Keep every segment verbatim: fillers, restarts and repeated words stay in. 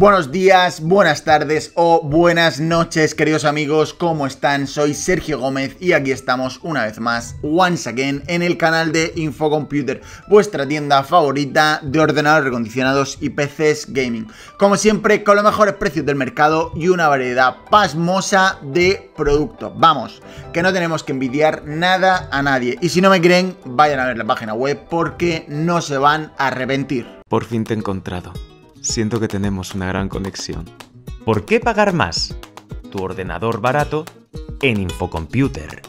Buenos días, buenas tardes o buenas noches, queridos amigos, ¿cómo están? Soy Sergio Gómez y aquí estamos una vez más, once again, en el canal de Infocomputer, vuestra tienda favorita de ordenadores recondicionados y P Cs gaming. Como siempre, con los mejores precios del mercado y una variedad pasmosa de productos. Vamos, que no tenemos que envidiar nada a nadie. Y si no me creen, vayan a ver la página web porque no se van a arrepentir. Por fin te he encontrado. Siento que tenemos una gran conexión. ¿Por qué pagar más? Tu ordenador barato en Infocomputer.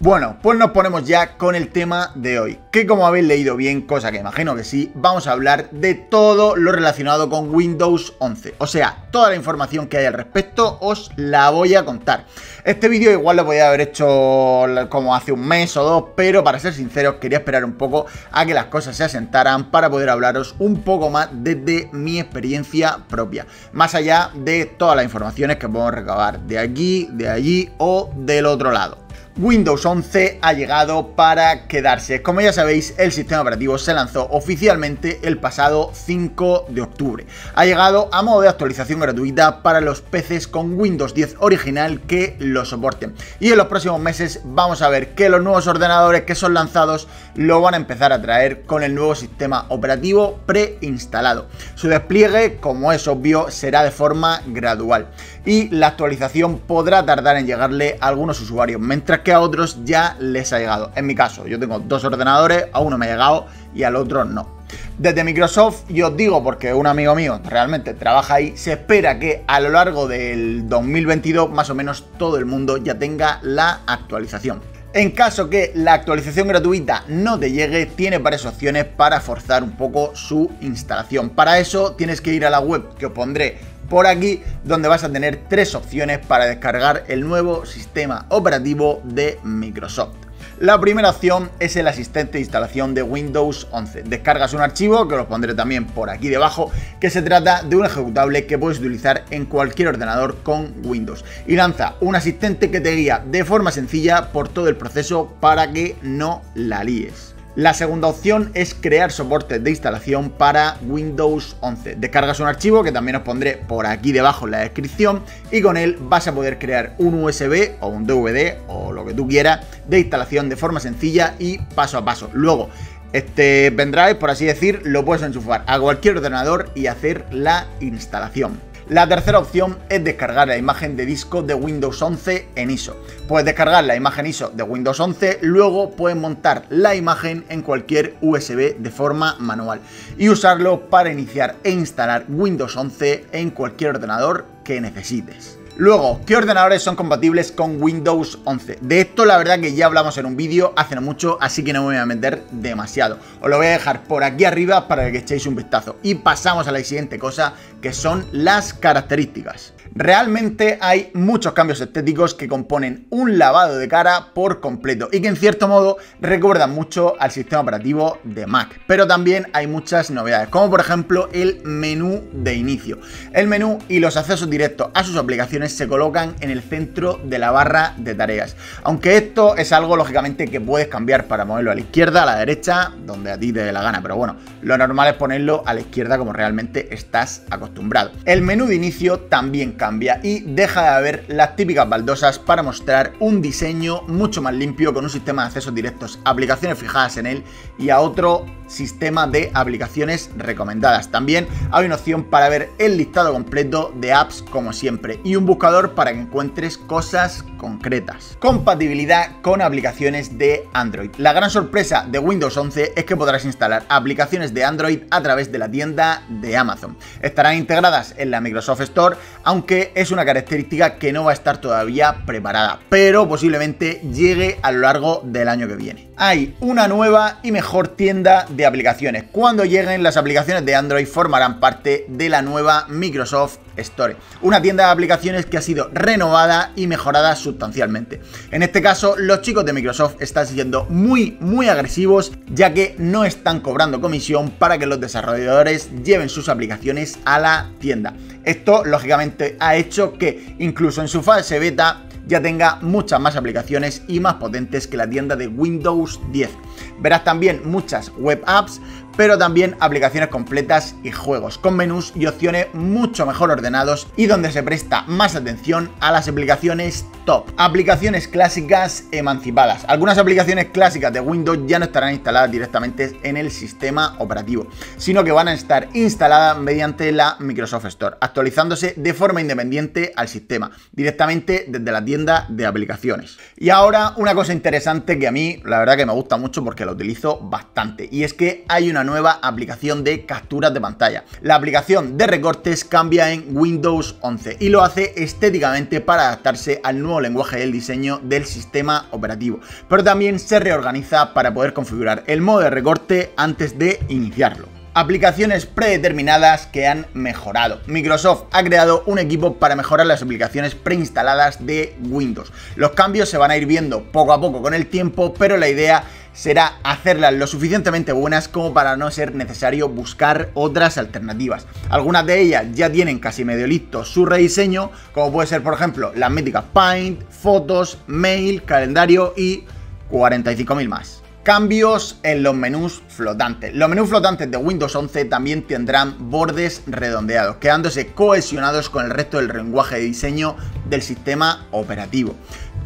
Bueno, pues nos ponemos ya con el tema de hoy, que como habéis leído bien, cosa que imagino que sí, vamos a hablar de todo lo relacionado con Windows once. O sea, toda la información que hay al respecto os la voy a contar. Este vídeo igual lo podía haber hecho como hace un mes o dos, pero para ser sinceros quería esperar un poco a que las cosas se asentaran para poder hablaros un poco más desde mi experiencia propia, más allá de todas las informaciones que podemos recabar de aquí, de allí o del otro lado. Windows once ha llegado para quedarse. Como ya sabéis, el sistema operativo se lanzó oficialmente el pasado cinco de octubre. Ha llegado a modo de actualización gratuita para los P Cs con Windows diez original que lo soporten. Y en los próximos meses vamos a ver que los nuevos ordenadores que son lanzados lo van a empezar a traer con el nuevo sistema operativo preinstalado. Su despliegue, como es obvio, será de forma gradual. Y la actualización podrá tardar en llegarle a algunos usuarios, mientras que a otros ya les ha llegado. En mi caso, yo tengo dos ordenadores, a uno me ha llegado y al otro no. Desde Microsoft, yo os digo, porque un amigo mío realmente trabaja ahí, se espera que a lo largo del dos mil veintidós más o menos todo el mundo ya tenga la actualización. En caso que la actualización gratuita no te llegue, tiene varias opciones para forzar un poco su instalación. Para eso tienes que ir a la web que os pondré por aquí, donde vas a tener tres opciones para descargar el nuevo sistema operativo de Microsoft. La primera opción es el asistente de instalación de Windows once. Descargas un archivo, que os pondré también por aquí debajo, que se trata de un ejecutable que puedes utilizar en cualquier ordenador con Windows. Y lanza un asistente que te guía de forma sencilla por todo el proceso para que no la líes. La segunda opción es crear soportes de instalación para Windows once. Descargas un archivo que también os pondré por aquí debajo en la descripción y con él vas a poder crear un U S B o un D V D o lo que tú quieras de instalación de forma sencilla y paso a paso. Luego, este pendrive, por así decir, lo puedes enchufar a cualquier ordenador y hacer la instalación. La tercera opción es descargar la imagen de disco de Windows once en I S O. Puedes descargar la imagen I S O de Windows once, luego puedes montar la imagen en cualquier U S B de forma manual y usarlo para iniciar e instalar Windows once en cualquier ordenador que necesites. Luego, ¿qué ordenadores son compatibles con Windows once? De esto la verdad que ya hablamos en un vídeo hace no mucho, así que no me voy a meter demasiado. Os lo voy a dejar por aquí arriba para que echéis un vistazo. Y pasamos a la siguiente cosa, que son las características. Realmente hay muchos cambios estéticos que componen un lavado de cara por completo y que en cierto modo recuerdan mucho al sistema operativo de Mac. Pero también hay muchas novedades, como por ejemplo el menú de inicio. El menú y los accesos directos a sus aplicaciones se colocan en el centro de la barra de tareas, aunque esto es algo lógicamente que puedes cambiar para moverlo a la izquierda, a la derecha, donde a ti te dé la gana, pero bueno, lo normal es ponerlo a la izquierda como realmente estás acostumbrado. El menú de inicio también cambia y deja de haber las típicas baldosas para mostrar un diseño mucho más limpio con un sistema de accesos directos a aplicaciones fijadas en él y a otro sistema de aplicaciones recomendadas. También hay una opción para ver el listado completo de apps como siempre y un buscador para que encuentres cosas concretas. Compatibilidad con aplicaciones de Android. La gran sorpresa de Windows once es que podrás instalar aplicaciones de Android a través de la tienda de Amazon. Estarán integradas en la Microsoft Store, aunque es una característica que no va a estar todavía preparada, pero posiblemente llegue a lo largo del año que viene. Hay una nueva y mejor tienda de aplicaciones. Cuando lleguen, las aplicaciones de Android formarán parte de la nueva Microsoft Store, una tienda de aplicaciones que ha sido renovada y mejorada sustancialmente. En este caso, los chicos de Microsoft están siendo muy, muy agresivos, ya que no están cobrando comisión para que los desarrolladores lleven sus aplicaciones a la tienda. Esto, lógicamente, ha hecho que, incluso en su fase beta, ya tenga muchas más aplicaciones y más potentes que la tienda de Windows diez. Verás también muchas web apps pero también aplicaciones completas y juegos, con menús y opciones mucho mejor ordenados y donde se presta más atención a las aplicaciones top. Aplicaciones clásicas emancipadas. Algunas aplicaciones clásicas de Windows ya no estarán instaladas directamente en el sistema operativo, sino que van a estar instaladas mediante la Microsoft Store, actualizándose de forma independiente al sistema, directamente desde la tienda de aplicaciones. Y ahora una cosa interesante que a mí la verdad que me gusta mucho porque la utilizo bastante, y es que hay una nueva aplicación de capturas de pantalla. La aplicación de recortes cambia en Windows once y lo hace estéticamente para adaptarse al nuevo lenguaje del diseño del sistema operativo, pero también se reorganiza para poder configurar el modo de recorte antes de iniciarlo. Aplicaciones predeterminadas que han mejorado. Microsoft ha creado un equipo para mejorar las aplicaciones preinstaladas de Windows. Los cambios se van a ir viendo poco a poco con el tiempo, pero la idea será hacerlas lo suficientemente buenas como para no ser necesario buscar otras alternativas. Algunas de ellas ya tienen casi medio listo su rediseño, como puede ser, por ejemplo, las míticas Paint, Fotos, Mail, Calendario y cuarenta y cinco mil más. Cambios en los menús flotantes. Los menús flotantes de Windows once también tendrán bordes redondeados, quedándose cohesionados con el resto del lenguaje de diseño del sistema operativo.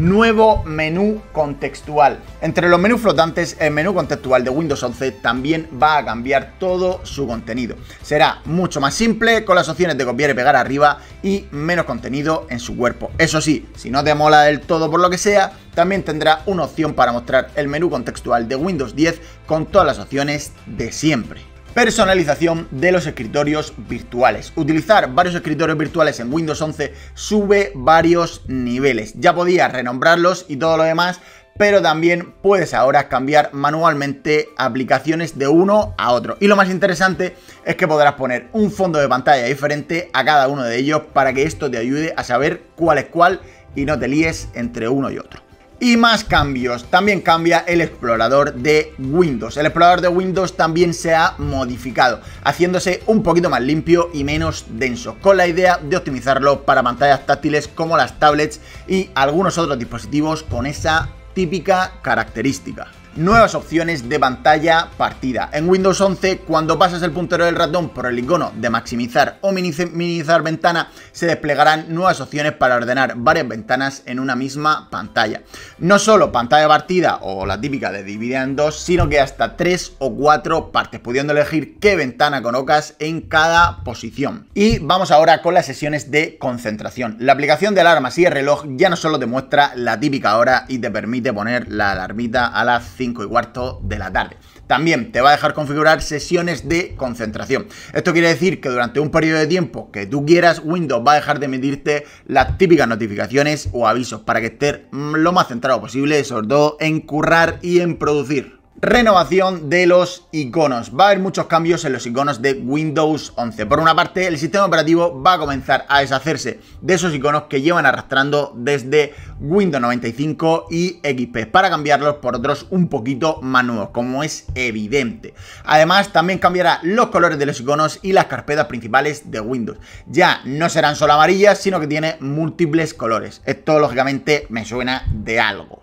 Nuevo menú contextual. Entre los menús flotantes, el menú contextual de Windows once también va a cambiar todo su contenido. Será mucho más simple, con las opciones de copiar y pegar arriba y menos contenido en su cuerpo. Eso sí, si no te mola del todo por lo que sea, también tendrá una opción para mostrar el menú contextual de Windows diez con todas las opciones de siempre. Personalización de los escritorios virtuales. Utilizar varios escritorios virtuales en Windows once sube varios niveles. Ya podías renombrarlos y todo lo demás, pero también puedes ahora cambiar manualmente aplicaciones de uno a otro. Y lo más interesante es que podrás poner un fondo de pantalla diferente a cada uno de ellos para que esto te ayude a saber cuál es cuál y no te líes entre uno y otro. Y más cambios. También cambia el explorador de Windows. El explorador de Windows también se ha modificado, haciéndose un poquito más limpio y menos denso, con la idea de optimizarlo para pantallas táctiles como las tablets y algunos otros dispositivos con esa típica característica. Nuevas opciones de pantalla partida. En Windows once, cuando pasas el puntero del ratón por el icono de maximizar o minimizar ventana, se desplegarán nuevas opciones para ordenar varias ventanas en una misma pantalla. No solo pantalla partida o la típica de dividir en dos, sino que hasta tres o cuatro partes, pudiendo elegir qué ventana colocas en cada posición. Y vamos ahora con las sesiones de concentración. La aplicación de alarmas y el reloj ya no solo te muestra la típica hora y te permite poner la alarmita a las cinco y cuarto de la tarde. También te va a dejar configurar sesiones de concentración. Esto quiere decir que durante un periodo de tiempo que tú quieras, Windows va a dejar de emitirte las típicas notificaciones o avisos para que estés lo más centrado posible, sobre todo en currar y en producir. Renovación de los iconos. Va a haber muchos cambios en los iconos de Windows once. Por una parte, el sistema operativo va a comenzar a deshacerse de esos iconos que llevan arrastrando desde Windows noventa y cinco y X P para cambiarlos por otros un poquito más nuevos, como es evidente. Además, también cambiará los colores de los iconos y las carpetas principales de Windows. Ya no serán solo amarillas, sino que tiene múltiples colores. Esto, lógicamente, me suena de algo.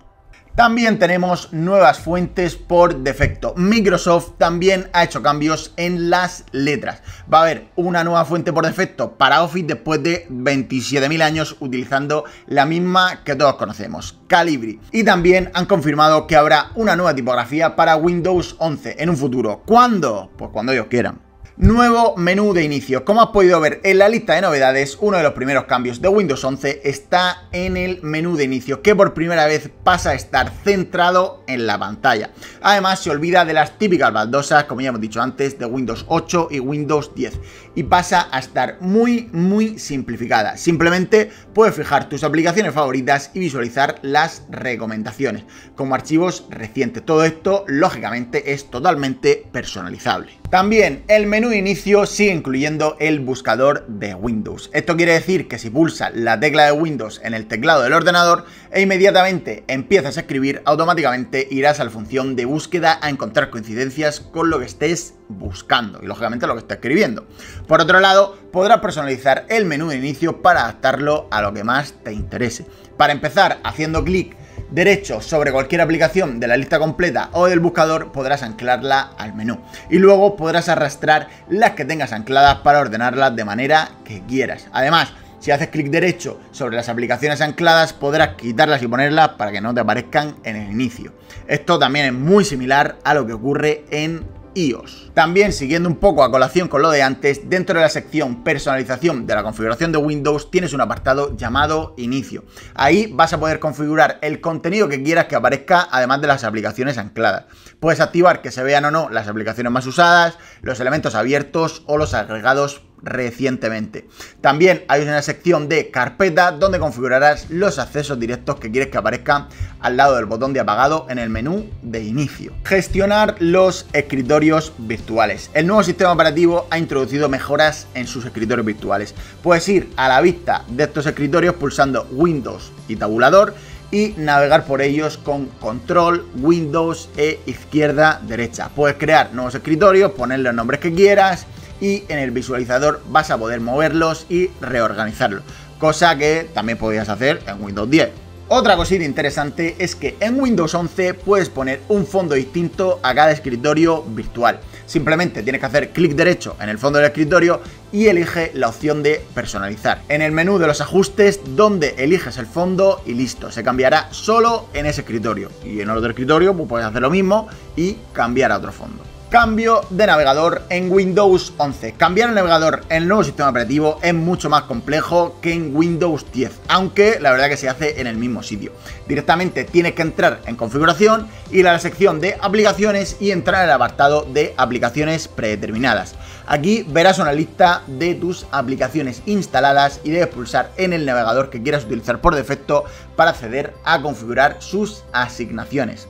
También tenemos nuevas fuentes por defecto. Microsoft también ha hecho cambios en las letras. Va a haber una nueva fuente por defecto para Office después de veintisiete mil años utilizando la misma que todos conocemos, Calibri. Y también han confirmado que habrá una nueva tipografía para Windows once en un futuro. ¿Cuándo? Pues cuando ellos quieran. Nuevo menú de inicio. Como has podido ver en la lista de novedades, uno de los primeros cambios de Windows once está en el menú de inicio, que por primera vez pasa a estar centrado en la pantalla. Además, se olvida de las típicas baldosas, como ya hemos dicho antes, de Windows ocho y Windows diez, y pasa a estar muy muy simplificada. Simplemente puedes fijar tus aplicaciones favoritas y visualizar las recomendaciones como archivos recientes. Todo esto, lógicamente, es totalmente personalizable. También el menú de inicio sigue incluyendo el buscador de Windows. Esto quiere decir que si pulsas la tecla de Windows en el teclado del ordenador e inmediatamente empiezas a escribir, automáticamente irás a la función de búsqueda a encontrar coincidencias con lo que estés buscando y lógicamente lo que estés escribiendo. Por otro lado, podrás personalizar el menú de inicio para adaptarlo a lo que más te interese. Para empezar, haciendo clic derecho sobre cualquier aplicación de la lista completa o del buscador, podrás anclarla al menú y luego podrás arrastrar las que tengas ancladas para ordenarlas de manera que quieras. Además, si haces clic derecho sobre las aplicaciones ancladas, podrás quitarlas y ponerlas para que no te aparezcan en el inicio. Esto también es muy similar a lo que ocurre en iOS. También, siguiendo un poco a colación con lo de antes, dentro de la sección personalización de la configuración de Windows tienes un apartado llamado inicio. Ahí vas a poder configurar el contenido que quieras que aparezca, además de las aplicaciones ancladas. Puedes activar que se vean o no las aplicaciones más usadas, los elementos abiertos o los agregados recientemente. También hay una sección de carpeta donde configurarás los accesos directos que quieres que aparezcan al lado del botón de apagado en el menú de inicio. Gestionar los escritorios virtuales. El nuevo sistema operativo ha introducido mejoras en sus escritorios virtuales. Puedes ir a la vista de estos escritorios pulsando Windows y tabulador y navegar por ellos con control, Windows e izquierda, derecha. Puedes crear nuevos escritorios, ponerle los nombres que quieras y en el visualizador vas a poder moverlos y reorganizarlos, cosa que también podías hacer en Windows diez. Otra cosita interesante es que en Windows once puedes poner un fondo distinto a cada escritorio virtual. Simplemente tienes que hacer clic derecho en el fondo del escritorio y elige la opción de personalizar. En el menú de los ajustes, donde eliges el fondo y listo, se cambiará solo en ese escritorio. Y en otro escritorio pues puedes hacer lo mismo y cambiar a otro fondo. Cambio de navegador en Windows once. Cambiar el navegador en el nuevo sistema operativo es mucho más complejo que en Windows diez, aunque la verdad que se hace en el mismo sitio. Directamente tienes que entrar en configuración, ir a la sección de aplicaciones y entrar en el apartado de aplicaciones predeterminadas. Aquí verás una lista de tus aplicaciones instaladas y debes pulsar en el navegador que quieras utilizar por defecto para acceder a configurar sus asignaciones.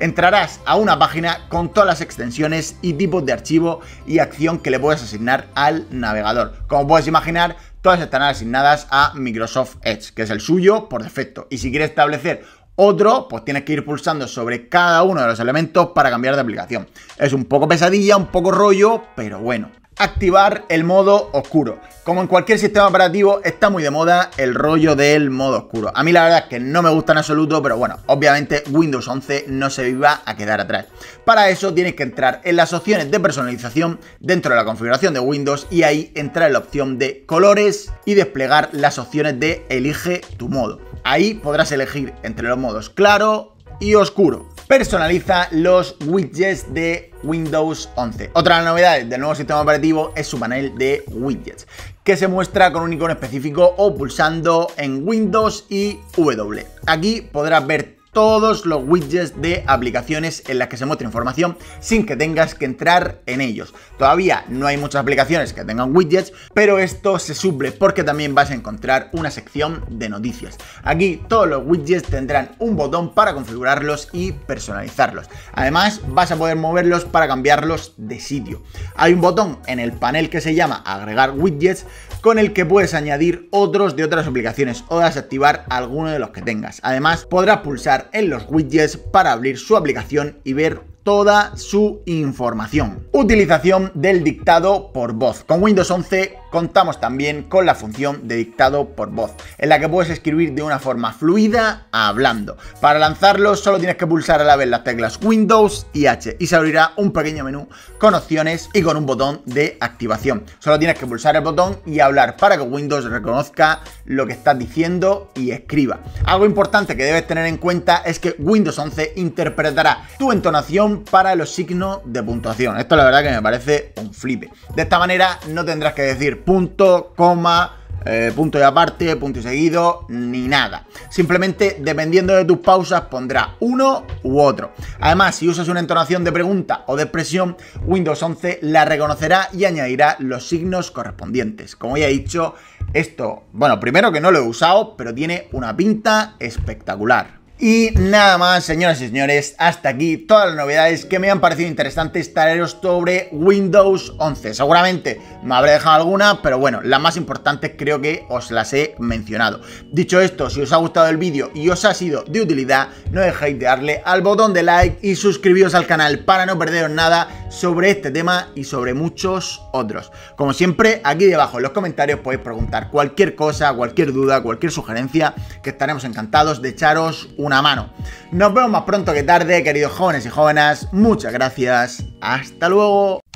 Entrarás a una página con todas las extensiones y tipos de archivo y acción que le puedes asignar al navegador. Como puedes imaginar, todas están asignadas a Microsoft Edge, que es el suyo por defecto. Y si quieres establecer otro, pues tienes que ir pulsando sobre cada uno de los elementos para cambiar de aplicación. Es un poco pesadilla, un poco rollo, pero bueno. Activar el modo oscuro. Como en cualquier sistema operativo, está muy de moda el rollo del modo oscuro. A mí la verdad es que no me gusta en absoluto, pero bueno, obviamente Windows once no se iba a quedar atrás. Para eso tienes que entrar en las opciones de personalización dentro de la configuración de Windows y ahí entrar en la opción de colores y desplegar las opciones de elige tu modo. Ahí podrás elegir entre los modos claro y oscuro. Personaliza los widgets de Windows once. Otra de las novedades del nuevo sistema operativo es su panel de widgets, que se muestra con un icono específico o pulsando en Windows y W. Aquí podrás ver todos los widgets de aplicaciones en las que se muestra información sin que tengas que entrar en ellos. Todavía no hay muchas aplicaciones que tengan widgets, pero esto se suple porque también vas a encontrar una sección de noticias. Aquí todos los widgets tendrán un botón para configurarlos y personalizarlos. Además, vas a poder moverlos para cambiarlos de sitio. Hay un botón en el panel que se llama agregar widgets con el que puedes añadir otros de otras aplicaciones o desactivar alguno de los que tengas. Además, podrás pulsar en los widgets para abrir su aplicación y ver toda su información. Utilización del dictado por voz. Con Windows once contamos también con la función de dictado por voz, en la que puedes escribir de una forma fluida a hablando. Para lanzarlo solo tienes que pulsar a la vez las teclas Windows y H y se abrirá un pequeño menú con opciones y con un botón de activación. Solo tienes que pulsar el botón y hablar para que Windows reconozca lo que estás diciendo y escriba. Algo importante que debes tener en cuenta es que Windows once interpretará tu entonación para los signos de puntuación. Esto la verdad que me parece un flipe. De esta manera no tendrás que decir punto, coma, eh, punto y aparte, punto y seguido, ni nada. Simplemente, dependiendo de tus pausas, pondrá uno u otro. Además, si usas una entonación de pregunta o de expresión, Windows once la reconocerá y añadirá los signos correspondientes. Como ya he dicho, esto, bueno, primero que no lo he usado, pero tiene una pinta espectacular. Y nada más, señoras y señores, hasta aquí todas las novedades que me han parecido interesantes traeros sobre Windows once. Seguramente me habré dejado alguna, pero bueno, las más importantes creo que os las he mencionado. Dicho esto, si os ha gustado el vídeo y os ha sido de utilidad, no dejéis de darle al botón de like y suscribiros al canal para no perderos nada sobre este tema y sobre muchos otros. Como siempre, aquí debajo en los comentarios podéis preguntar cualquier cosa, cualquier duda, cualquier sugerencia, que estaremos encantados de echaros una mano. Nos vemos más pronto que tarde, queridos jóvenes y jóvenes. Muchas gracias. Hasta luego.